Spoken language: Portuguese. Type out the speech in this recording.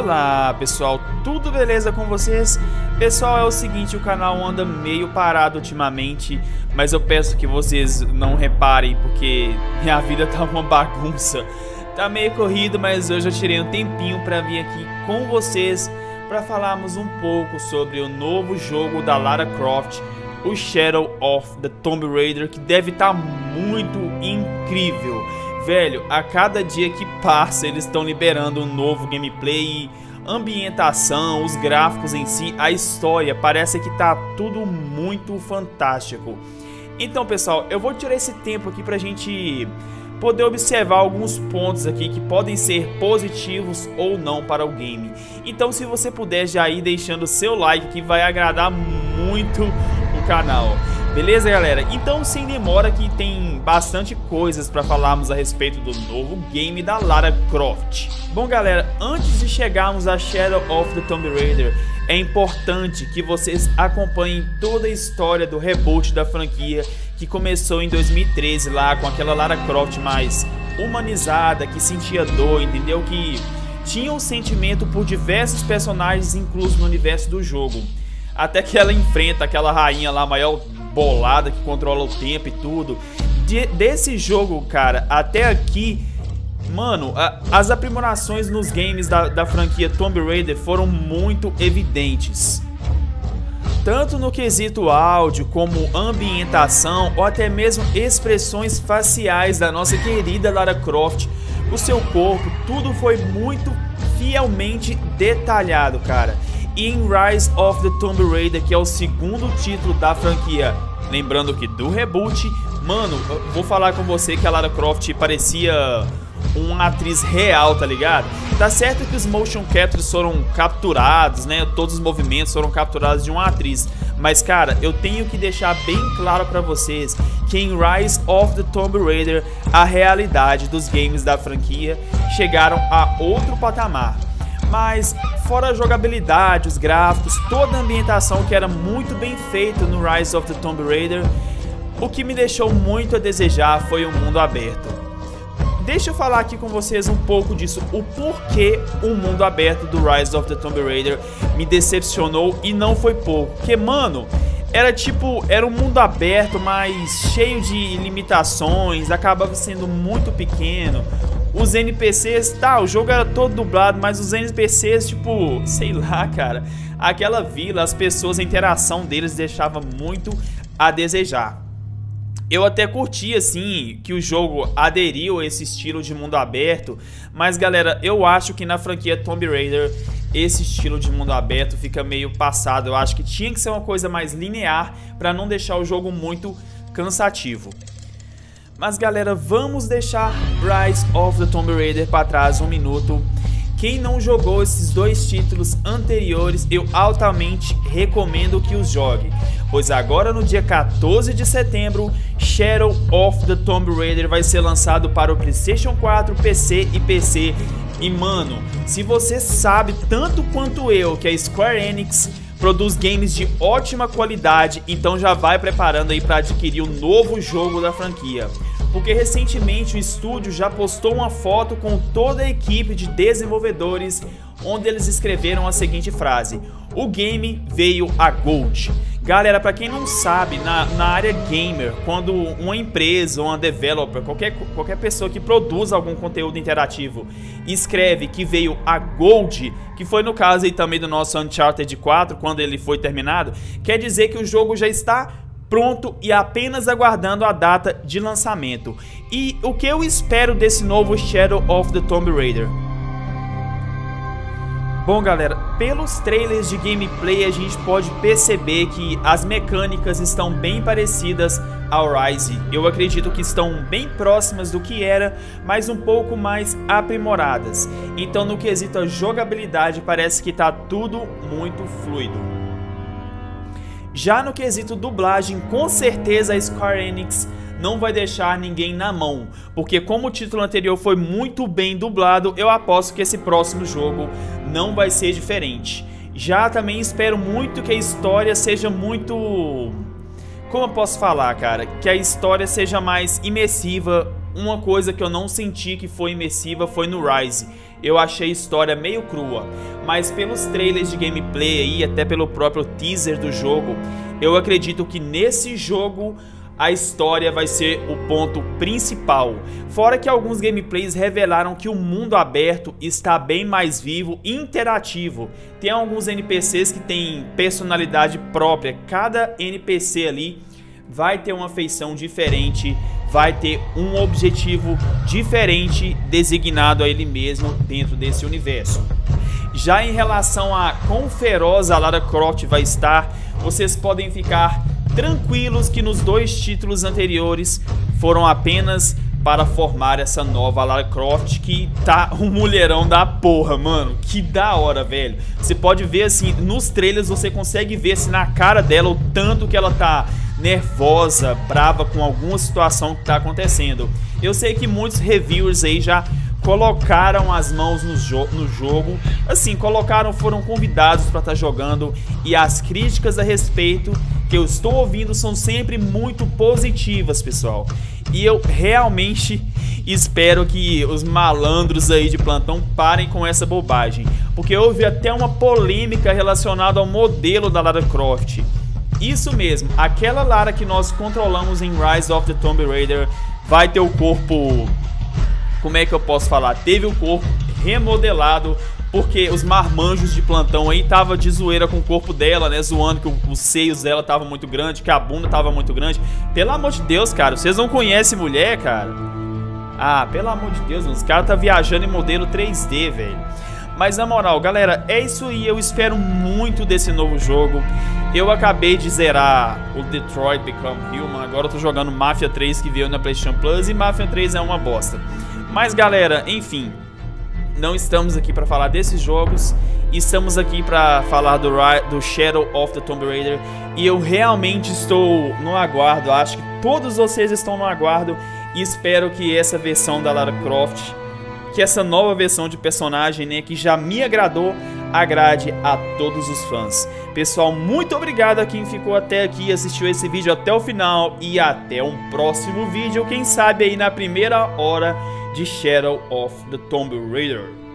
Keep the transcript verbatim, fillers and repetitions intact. Olá pessoal, tudo beleza com vocês? Pessoal, é o seguinte, o canal anda meio parado ultimamente, mas eu peço que vocês não reparem, porque minha vida tá uma bagunça. Tá meio corrido, mas hoje eu tirei um tempinho pra vir aqui com vocês pra falarmos um pouco sobre o novo jogo da Lara Croft, o Shadow of the Tomb Raider, que deve estar muito incrível. Velho, a cada dia que passa eles estão liberando um novo gameplay, ambientação, os gráficos em si, a história, parece que tá tudo muito fantástico. Então pessoal, eu vou tirar esse tempo aqui pra gente poder observar alguns pontos aqui que podem ser positivos ou não para o game. Então se você puder já ir deixando o seu like, que vai agradar muito o canal. Beleza, galera? Então, sem demora, que tem bastante coisas para falarmos a respeito do novo game da Lara Croft. Bom, galera, antes de chegarmos a Shadow of the Tomb Raider, é importante que vocês acompanhem toda a história do reboot da franquia, que começou em dois mil e treze lá com aquela Lara Croft mais humanizada, que sentia dor, entendeu? Que tinha um sentimento por diversos personagens inclusos no universo do jogo. Até que ela enfrenta aquela rainha lá, maior bolada, que controla o tempo e tudo. De, desse jogo, cara, até aqui, mano, a, as aprimorações nos games da, da franquia Tomb Raider foram muito evidentes. Tanto no quesito áudio, como ambientação, ou até mesmo expressões faciais da nossa querida Lara Croft, o seu corpo, tudo foi muito fielmente detalhado, cara. Em Rise of the Tomb Raider, que é o segundo título da franquia, lembrando que do reboot, mano, eu vou falar com você que a Lara Croft parecia uma atriz real, tá ligado? Tá certo que os motion captures foram capturados, né? Todos os movimentos foram capturados de uma atriz. Mas, cara, eu tenho que deixar bem claro pra vocês que em Rise of the Tomb Raider, a realidade dos games da franquia chegaram a outro patamar. Mas fora a jogabilidade, os gráficos, toda a ambientação que era muito bem feita no Rise of the Tomb Raider, o que me deixou muito a desejar foi o mundo aberto. Deixa eu falar aqui com vocês um pouco disso, o porquê o mundo aberto do Rise of the Tomb Raider me decepcionou, e não foi pouco. Porque, mano, era tipo, era um mundo aberto, mas cheio de limitações, acabava sendo muito pequeno. Os N P Cs, tá, o jogo era todo dublado, mas os N P Cs, tipo, sei lá, cara, aquela vila, as pessoas, a interação deles deixava muito a desejar. Eu até curti, assim, que o jogo aderiu a esse estilo de mundo aberto, mas, galera, eu acho que na franquia Tomb Raider esse estilo de mundo aberto fica meio passado. Eu acho que tinha que ser uma coisa mais linear pra não deixar o jogo muito cansativo. Mas galera, vamos deixar Rise of the Tomb Raider para trás um minuto. Quem não jogou esses dois títulos anteriores, eu altamente recomendo que os jogue, pois agora no dia quatorze de setembro, Shadow of the Tomb Raider vai ser lançado para o PlayStation quatro, P C e P C. E mano, se você sabe tanto quanto eu que a Square Enix produz games de ótima qualidade, então já vai preparando aí para adquirir o novo jogo da franquia. Porque recentemente o estúdio já postou uma foto com toda a equipe de desenvolvedores, onde eles escreveram a seguinte frase: o game veio a Gold. Galera, para quem não sabe, na, na área gamer, quando uma empresa ou uma developer, qualquer, qualquer pessoa que produz algum conteúdo interativo, escreve que veio a Gold, que foi no caso aí também do nosso Uncharted quatro, quando ele foi terminado, quer dizer que o jogo já está pronto e apenas aguardando a data de lançamento. E o que eu espero desse novo Shadow of the Tomb Raider? Bom galera, pelos trailers de gameplay a gente pode perceber que as mecânicas estão bem parecidas ao Rise. Eu acredito que estão bem próximas do que era, mas um pouco mais aprimoradas. Então no quesito a jogabilidade parece que tá tudo muito fluido. Já no quesito dublagem, com certeza a Square Enix não vai deixar ninguém na mão, porque como o título anterior foi muito bem dublado, eu aposto que esse próximo jogo não vai ser diferente. Já também espero muito que a história seja muito... como eu posso falar, cara? Que a história seja mais imersiva, uma coisa que eu não senti que foi imersiva foi no Rise. Eu achei a história meio crua, mas pelos trailers de gameplay aí, até pelo próprio teaser do jogo, eu acredito que nesse jogo a história vai ser o ponto principal. Fora que alguns gameplays revelaram que o mundo aberto está bem mais vivo e interativo. Tem alguns N P Cs que têm personalidade própria. Cada N P C ali vai ter uma feição diferente, vai ter um objetivo diferente designado a ele mesmo dentro desse universo. Já em relação a quão feroz a Lara Croft vai estar, vocês podem ficar tranquilos que nos dois títulos anteriores foram apenas para formar essa nova Lara Croft, que tá um mulherão da porra, mano. Que da hora, velho. Você pode ver assim, nos trailers você consegue ver assim, na cara dela o tanto que ela tá nervosa, brava com alguma situação que tá acontecendo. Eu sei que muitos reviewers aí já colocaram as mãos no, jo no jogo, assim, colocaram, foram convidados para estar tá jogando, e as críticas a respeito que eu estou ouvindo são sempre muito positivas, pessoal. E eu realmente espero que os malandros aí de plantão parem com essa bobagem, porque houve até uma polêmica relacionada ao modelo da Lara Croft. Isso mesmo, aquela Lara que nós controlamos em Rise of the Tomb Raider vai ter o corpo... Como é que eu posso falar? Teve o corpo remodelado, porque os marmanjos de plantão aí tava de zoeira com o corpo dela, né? Zoando que o, os seios dela tava muito grande, que a bunda tava muito grande. Pelo amor de Deus, cara, vocês não conhecem mulher, cara? Ah, pelo amor de Deus, os caras tá viajando em modelo três D, velho. Mas na moral, galera, é isso aí. Eu espero muito desse novo jogo. Eu acabei de zerar o Detroit Become Human. Agora eu tô jogando Mafia três, que veio na PlayStation Plus, e Mafia três é uma bosta. Mas galera, enfim, não estamos aqui para falar desses jogos, estamos aqui para falar do, do Shadow of the Tomb Raider, e eu realmente estou no aguardo, acho que todos vocês estão no aguardo, e espero que essa versão da Lara Croft, que essa nova versão de personagem, né, que já me agradou, agrade a todos os fãs. Pessoal, muito obrigado a quem ficou até aqui, assistiu esse vídeo até o final, e até um próximo vídeo, quem sabe aí na primeira hora de Shadow of the Tomb Raider.